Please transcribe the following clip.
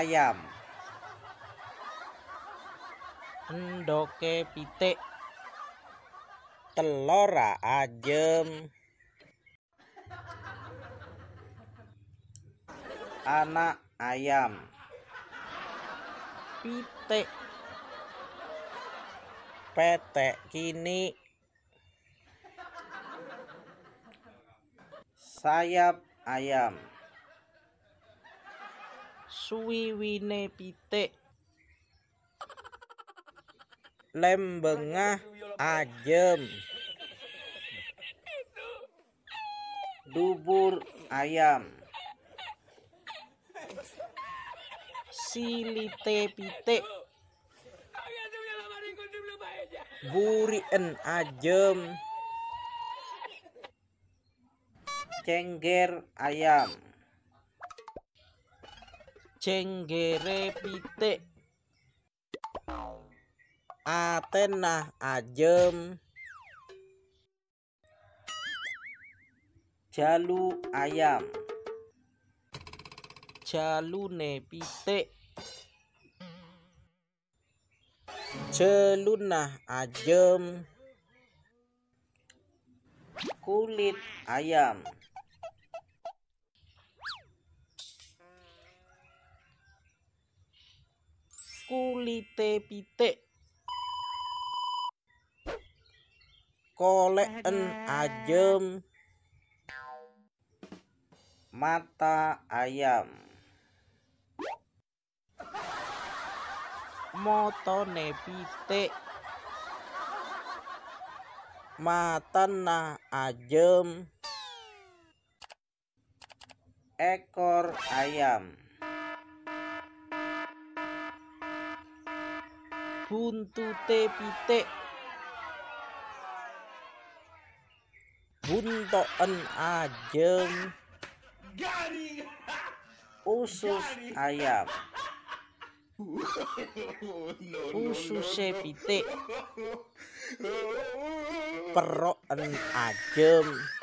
ayam. Endoke pitik, telora ajem. Anak ayam, pitik. Petek kini, sayap ayam. Suwiwine pitik, lembengah ajem. Dubur ayam, silite pitik, burien ajem. Cengger ayam, cenggere pitik, atenah ajem. Jalu ayam, jalune pitik, jelunah ajem. Kulit ayam, kulite pitik, koleken ajem. Mata ayam, motone pitik, matana ajem. Ekor ayam, buntute pitik, buntoen ajem. Usus ayam, ususe pitik, peroken ajem.